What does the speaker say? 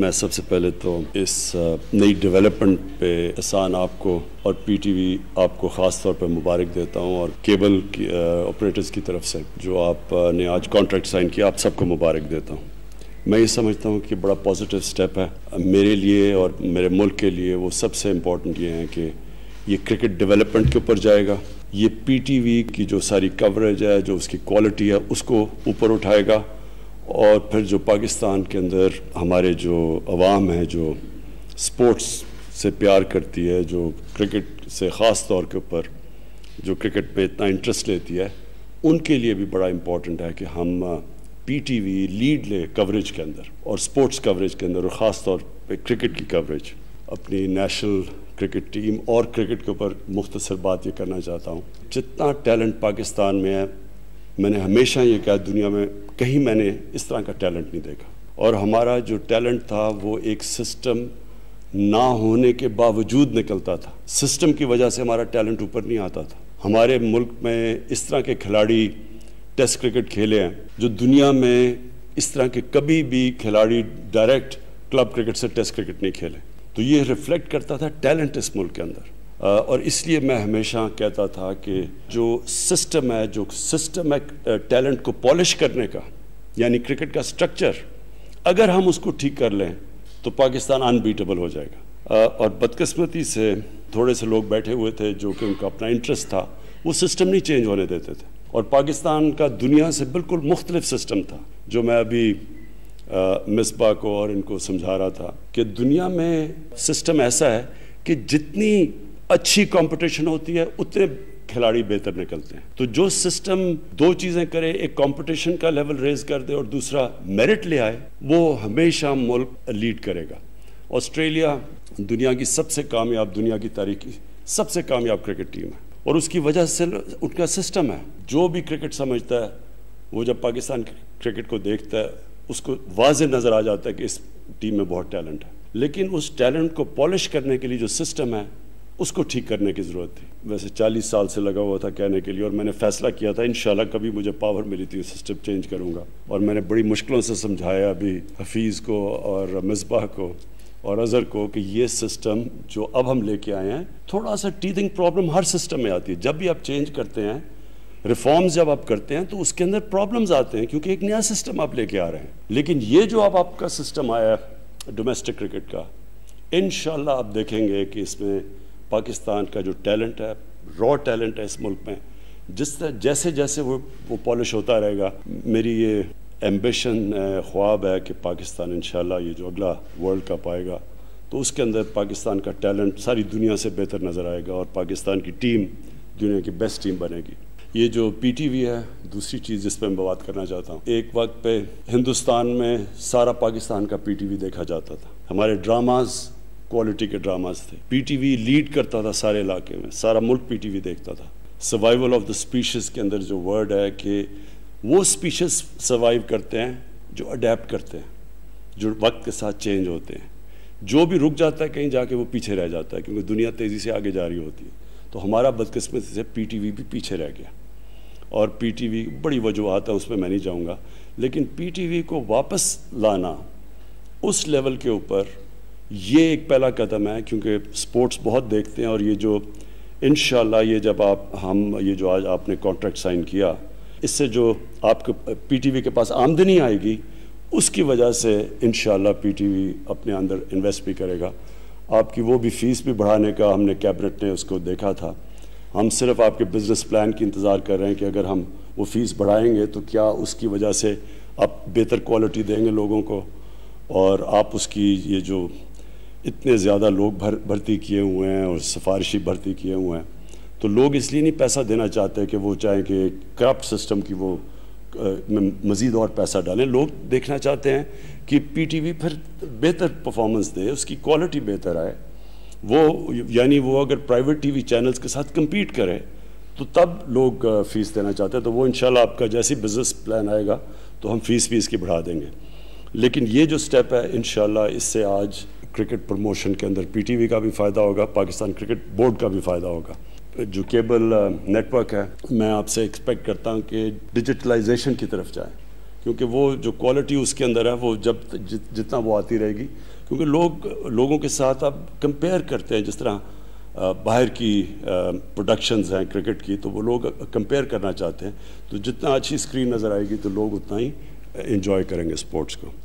मैं सबसे पहले तो इस नई डेवलपमेंट पे एहसान आपको और PTV आपको ख़ास तौर पर मुबारक देता हूँ और केबल की ऑपरेटर्स की तरफ से जो आपने आज कॉन्ट्रैक्ट साइन किया आप सबको मुबारक देता हूँ। मैं ये समझता हूँ कि बड़ा पॉजिटिव स्टेप है मेरे लिए और मेरे मुल्क के लिए। वो सबसे इम्पॉर्टेंट ये है कि ये क्रिकेट डेवलपमेंट के ऊपर जाएगा, ये PTV की जो सारी कवरेज है जो उसकी क्वालिटी है उसको ऊपर उठाएगा और फिर जो पाकिस्तान के अंदर हमारे जो आवाम है जो स्पोर्ट्स से प्यार करती है, जो क्रिकेट से ख़ास तौर के ऊपर जो क्रिकेट पे इतना इंटरेस्ट लेती है, उनके लिए भी बड़ा इम्पॉर्टेंट है कि हम PTV लीड ले कवरेज के अंदर और स्पोर्ट्स कवरेज के अंदर और ख़ास तौर पे क्रिकेट की कवरेज। अपनी नेशनल क्रिकेट टीम और क्रिकेट के ऊपर मुख्तसर बात ये करना चाहता हूँ, जितना टैलेंट पाकिस्तान में है मैंने हमेशा ये कहा दुनिया में कहीं मैंने इस तरह का टैलेंट नहीं देखा। और हमारा जो टैलेंट था वो एक सिस्टम ना होने के बावजूद निकलता था, सिस्टम की वजह से हमारा टैलेंट ऊपर नहीं आता था। हमारे मुल्क में इस तरह के खिलाड़ी टेस्ट क्रिकेट खेले हैं जो दुनिया में इस तरह के कभी भी खिलाड़ी डायरेक्ट क्लब क्रिकेट से टेस्ट क्रिकेट नहीं खेले, तो ये रिफ्लेक्ट करता था टैलेंट इस मुल्क के अंदर। और इसलिए मैं हमेशा कहता था कि जो सिस्टम है टैलेंट को पॉलिश करने का, यानी क्रिकेट का स्ट्रक्चर, अगर हम उसको ठीक कर लें तो पाकिस्तान अनबीटेबल हो जाएगा। और बदकिस्मती से थोड़े से लोग बैठे हुए थे जो कि उनका अपना इंटरेस्ट था, वो सिस्टम नहीं चेंज होने देते थे और पाकिस्तान का दुनिया से बिल्कुल मुख्तलिफ सिस्टम था। जो मैं अभी मिसबा को और इनको समझा रहा था कि दुनिया में सिस्टम ऐसा है कि जितनी अच्छी कंपटीशन होती है उतने खिलाड़ी बेहतर निकलते हैं। तो जो सिस्टम दो चीज़ें करे, एक कंपटीशन का लेवल रेज कर दे और दूसरा मेरिट ले आए, वो हमेशा मुल्क लीड करेगा। ऑस्ट्रेलिया दुनिया की सबसे कामयाब, दुनिया की तारीख की सबसे कामयाब क्रिकेट टीम है और उसकी वजह से उनका सिस्टम है। जो भी क्रिकेट समझता है वो जब पाकिस्तान क्रिकेट को देखता है उसको वाज़े नज़र आ जाता है कि इस टीम में बहुत टैलेंट है, लेकिन उस टैलेंट को पॉलिश करने के लिए जो सिस्टम है उसको ठीक करने की ज़रूरत थी। वैसे 40 साल से लगा हुआ था कहने के लिए और मैंने फैसला किया था इंशाल्लाह कभी मुझे पावर मिली थी सिस्टम चेंज करूँगा। और मैंने बड़ी मुश्किलों से समझाया अभी हफीज़ को और मिसबाह को और अज़र को कि ये सिस्टम जो अब हम लेके आए हैं, थोड़ा सा टीथिंग प्रॉब्लम हर सिस्टम में आती है। जब भी आप चेंज करते हैं, रिफॉर्म्स जब आप करते हैं तो उसके अंदर प्रॉब्लम्स आते हैं क्योंकि एक नया सिस्टम आप लेके आ रहे हैं। लेकिन ये जो अब आपका सिस्टम आया डोमेस्टिक क्रिकेट का, इंशाल्लाह आप देखेंगे कि इसमें पाकिस्तान का जो टैलेंट है, रॉ टैलेंट है इस मुल्क में, जिस तरह जैसे जैसे वो पॉलिश होता रहेगा, मेरी ये एम्बिशन है, ख्वाब है कि पाकिस्तान इंशाल्लाह ये जो अगला वर्ल्ड कप आएगा तो उसके अंदर पाकिस्तान का टैलेंट सारी दुनिया से बेहतर नज़र आएगा और पाकिस्तान की टीम दुनिया की बेस्ट टीम बनेगी। ये जो PTV है, दूसरी चीज़ जिस पर मैं बात करना चाहता हूँ, एक वक्त पे हिंदुस्तान में सारा पाकिस्तान का PTV देखा जाता था। हमारे ड्रामाज़ क्वालिटी के ड्रामाज थे, PTV लीड करता था सारे इलाके में, सारा मुल्क PTV देखता था। सर्वाइवल ऑफ द स्पीशीज़ के अंदर जो वर्ड है कि वो स्पीशीज़ सर्वाइव करते हैं जो अडेप्ट करते हैं, जो वक्त के साथ चेंज होते हैं। जो भी रुक जाता है कहीं जाके वो पीछे रह जाता है क्योंकि दुनिया तेज़ी से आगे जा रही होती है। तो हमारा बदकिस्मती से PTV भी पीछे रह गया और PTV बड़ी वजूहत है उसमें मैं नहीं जाऊँगा, लेकिन PTV को वापस लाना उस लेवल के ऊपर ये एक पहला कदम है क्योंकि स्पोर्ट्स बहुत देखते हैं। और ये जो इंशाल्लाह ये जब ये जो आज आपने कॉन्ट्रैक्ट साइन किया, इससे जो आपको PTV के पास आमदनी आएगी उसकी वजह से इंशाल्लाह PTV अपने अंदर इन्वेस्ट भी करेगा। आपकी वो भी फीस भी बढ़ाने का हमने कैबिनेट ने उसको देखा था। हम सिर्फ आपके बिज़नेस प्लान की इंतज़ार कर रहे हैं कि अगर हम वो फ़ीस बढ़ाएँगे तो क्या उसकी वजह से आप बेहतर क्वालिटी देंगे लोगों को और आप उसकी ये जो इतने ज़्यादा लोग भर्ती किए हुए हैं और सिफारिशी भर्ती किए हुए हैं, तो लोग इसलिए नहीं पैसा देना चाहते कि वो चाहें कि करप्ट सिस्टम की वो मज़ीद और पैसा डालें। लोग देखना चाहते हैं कि PTV फिर बेहतर परफॉर्मेंस दे, उसकी क्वालिटी बेहतर आए, वो यानी वो अगर प्राइवेट TV चैनल्स के साथ कम्पीट करे तो तब लोग फ़ीस देना चाहते हैं। तो वो इंशाल्लाह आपका जैसी बिज़नेस प्लान आएगा तो हम फ़ीस भी इसकी बढ़ा देंगे। लेकिन ये जो स्टेप है इंशाल्लाह इससे आज क्रिकेट प्रमोशन के अंदर PTV का भी फ़ायदा होगा, पाकिस्तान क्रिकेट बोर्ड का भी फ़ायदा होगा। जो केबल नेटवर्क है, मैं आपसे एक्सपेक्ट करता हूँ कि डिजिटलाइजेशन की तरफ जाएँ, क्योंकि वो जो क्वालिटी उसके अंदर है वो जब जितना वो आती रहेगी, क्योंकि लोगों के साथ आप कंपेयर करते हैं। जिस तरह बाहर की प्रोडक्शंस हैं क्रिकेट की, तो वो लोग कंपेयर करना चाहते हैं, तो जितना अच्छी स्क्रीन नज़र आएगी तो लोग उतना ही एंजॉय करेंगे स्पोर्ट्स को।